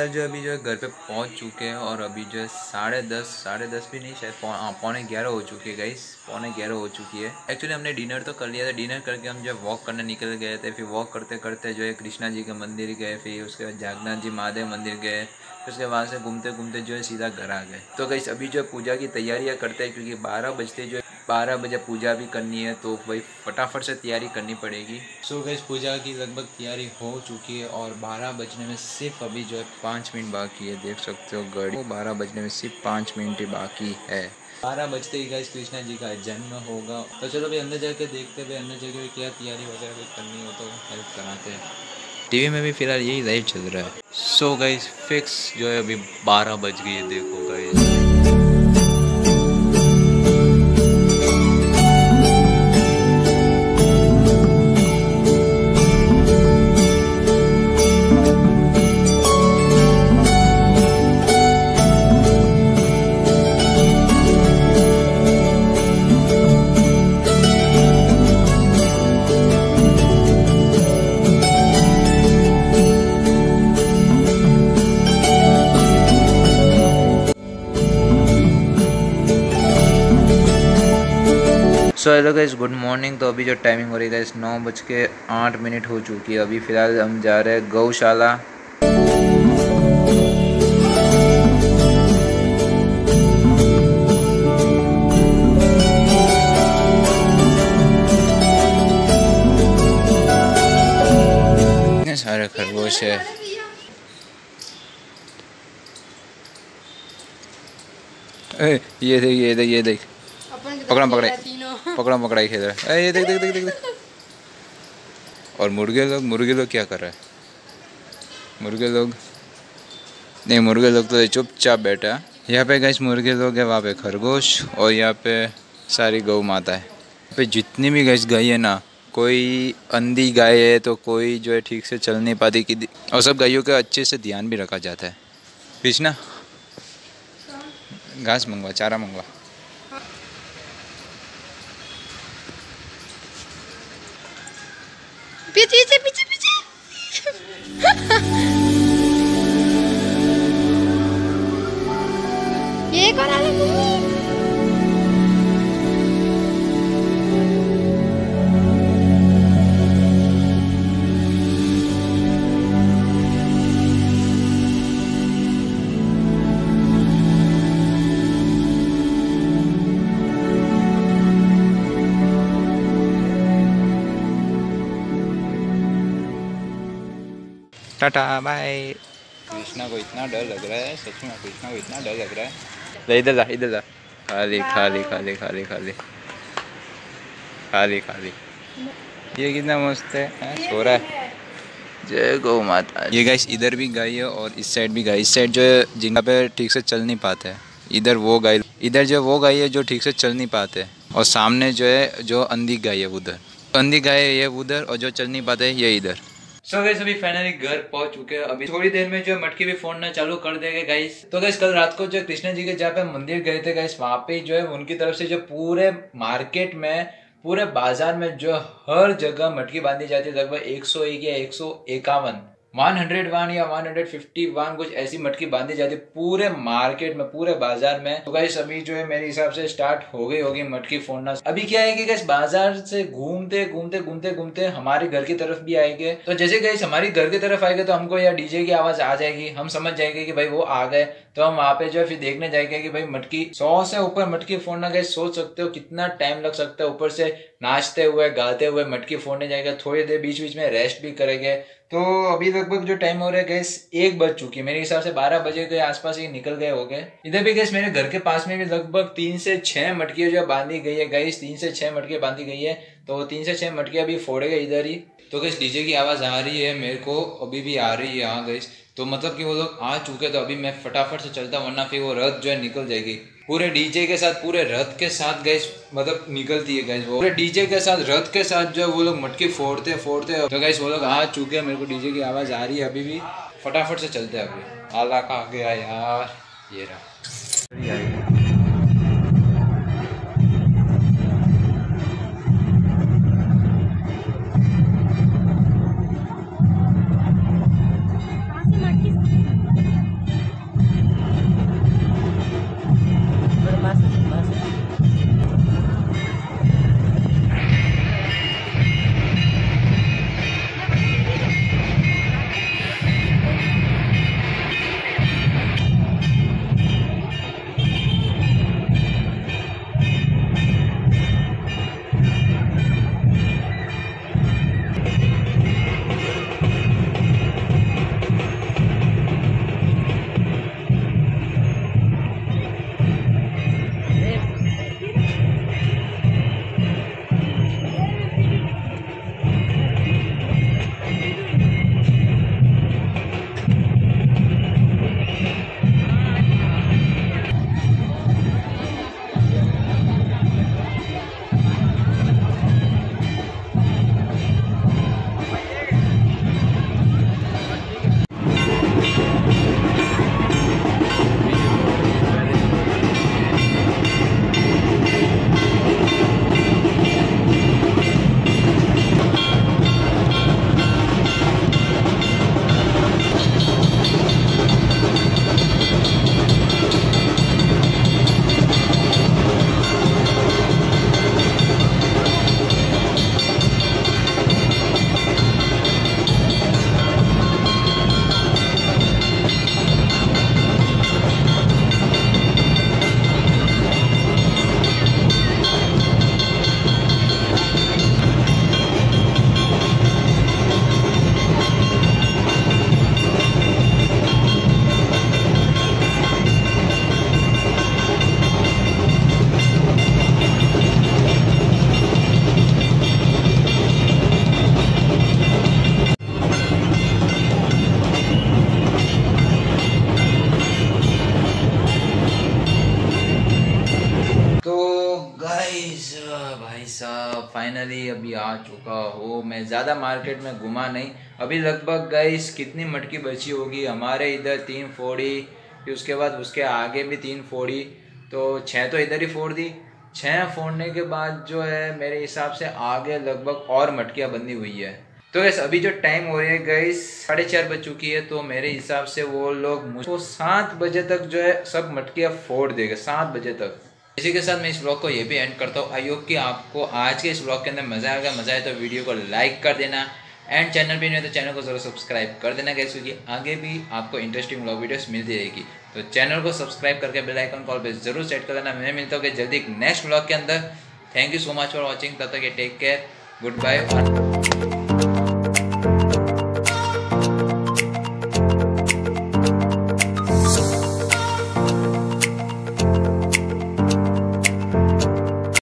फ़िलहाल जो अभी जो है घर पे पहुंच चुके हैं और अभी जो है 10:30 भी नहीं, शायद 11:45 हो चुके हैं गाइस, 11:45 हो चुकी है। एक्चुअली हमने डिनर तो कर लिया था, डिनर करके हम जो वॉक करने निकल गए थे। फिर वॉक करते करते जो है कृष्णा जी के मंदिर गए, फिर उसके बाद जागन्नाथ जी महादेव मंदिर गए, फिर उसके वहाँ से घूमते घूमते जो है सीधा घर आ गए। तो गाइस अभी जो पूजा की तैयारियाँ करते हैं, क्योंकि 12 बजे पूजा भी करनी है, तो भाई फटाफट से तैयारी करनी पड़ेगी। सो गाइस पूजा की लगभग तैयारी हो चुकी है और 12 बजने में सिर्फ अभी जो है 5 मिनट बाकी है। देख सकते हो घड़ी, 12 बजने में सिर्फ 5 मिनट ही बाकी है। 12 बजते ही गाइस कृष्णा जी का जन्म होगा। तो चलो भाई अंदर जाके देखते हैं, अंदर जाके क्या तैयारी वगैरह करनी हो तो हेल्प कराते हैं। टीवी में भी फिलहाल यही लाइव चल रहा है। सो गाइस फिक्स जो है अभी 12 बज गई है, देखो guys. So hello guys, good morning. तो अभी जो टाइमिंग हो रही है गाइस 9:08 हो चुकी है। अभी फ़िलहाल हम जा रहे हैं गौशाला। कितने सारे खरगोश है। ये देख, ये देख, ये देख, पकड़ा पकड़ाई, पकड़ा पकड़ाई खेल रहा है। ये देख देख देख देख देख। और मुर्गे लोग क्या कर रहा है। मुर्गे लोग तो चुपचाप बैठा है। यहाँ पे गाइस मुर्गे लोग है, वहाँ पे खरगोश, और यहाँ पे सारी गौ माता है। यहाँ पे जितनी भी गाइस गाय है ना, कोई अंधी गाय है तो कोई जो है ठीक से चल नहीं पाती कि, और सब गायों का अच्छे से ध्यान भी रखा जाता है। पिछना घास मंगवा, चारा मंगवा। पीछे पीछे पीछे। ये कौन आ रहा है? Tata bye. कृष्णा को इतना डर लग रहा है, सच में कृष्णा को इतना डर लग रहा है। इधर ला। खाली। ये कितना मस्त है, सो रहा है। जय गौ माता। ये गाइस इधर भी गाय है और इस साइड भी गाय। इस साइड जो है जिनका पे ठीक से चल नहीं पाते है, इधर वो गाय है जो ठीक से चल नहीं पाते, और सामने जो है जो अंधी गाय है उधर, और जो चल नहीं पाते ये इधर। सो गाइस अभी फाइनली घर पहुंच चुके हैं। अभी थोड़ी देर में जो है मटकी भी फोड़ना चालू कर देंगे गाइस। तो गाइस कल रात को जो कृष्णा जी के जहाँ पे मंदिर गए थे गाइस, वहाँ पे जो है उनकी तरफ से जो पूरे मार्केट में, पूरे बाजार में जो हर जगह मटकी बांधी जाती है, लगभग 101 या 151 101 या 151 कुछ ऐसी मटकी बांधी जाती है पूरे मार्केट में, पूरे बाजार में। तो गाइस अभी जो है मेरे हिसाब से स्टार्ट हो गई होगी मटकी फोड़ना। अभी क्या है कि गाइस बाजार से घूमते घूमते हमारे घर की तरफ भी आएंगे। तो जैसे गाइस हमारी घर की तरफ आएंगे तो हमको यह डीजे की आवाज आ जाएगी, हम समझ जाएंगे कि भाई वो आ गए। तो हम वहाँ पे जो है फिर देखने जाएंगे कि भाई मटकी 100 से ऊपर मटकी फोड़ना गाइस, सोच सकते हो कितना टाइम लग सकता है। ऊपर से नाचते हुए गाते हुए मटकी फोड़ने जाएंगे, थोड़ी देर बीच बीच में रेस्ट भी करेंगे। तो अभी लगभग जो टाइम हो रहा है गाइस 1 बज चुकी है। मेरे हिसाब से 12 बजे के आसपास ही निकल गए हो गए। इधर भी गाइस मेरे घर के पास में भी लगभग 3 से 6 मटकी जो बांधी गई है गाइस, 3 से 6 मटकी बांधी गई है। तो 3 से 6 मटकी अभी फोड़ेगा इधर ही। तो गाइस डीजे की आवाज़ आ रही है, मेरे को अभी भी आ रही है। हाँ गाइस, तो मतलब कि वो लोग आ चुके। तो अभी मैं फटाफट से चलता, वरना फिर वो रथ जो है निकल जाएगी पूरे डीजे के साथ, पूरे रथ के साथ गाइस। मतलब निकलती है गाइस वो पूरे डीजे के साथ, रथ के साथ जो है वो लोग मटकी फोड़ते। तो गाइस वो लोग आ चुके हैं, मेरे को डीजे की आवाज़ आ रही है अभी भी। फटाफट से चलते हैं अभी। आला का आ गया यार, ये रहा। गाइस भाई साहब फाइनली अभी आ चुका हो। मैं ज़्यादा मार्केट में घुमा नहीं। अभी लगभग गाइस कितनी मटकी बची होगी हमारे इधर 3 फोड़ी, फिर उसके बाद उसके आगे भी 3 फोड़ी, तो 6 तो इधर ही फोड़ दी। 6 फोड़ने के बाद जो है मेरे हिसाब से आगे लगभग और मटकियाँ बंधी हुई है। तो गाइस अभी जो टाइम हो रही है गाइस 4:30 बज चुकी है, तो मेरे हिसाब से वो लोग मुझको 7 बजे तक जो है सब मटकियाँ फोड़ देगा 7 बजे तक। इसी के साथ मैं इस ब्लॉग को ये भी एंड करता हूँ। आई होप कि आपको आज के इस ब्लॉग के अंदर मज़ा आएगा। मज़ा आए तो वीडियो को लाइक कर देना एंड चैनल पे नहीं हो तो चैनल को जरूर सब्सक्राइब कर देना गाइस, क्योंकि आगे भी आपको इंटरेस्टिंग ब्लॉग वीडियोस मिलती रहेगी। तो चैनल को सब्सक्राइब करके बेल आइकन कॉल पर जरूर सेट कर देना। मैं मिलता हूँ जल्दी नेक्स्ट ब्लॉग के अंदर। Thank you so much for watching. तब तक ये टेक केयर, गुड बाय।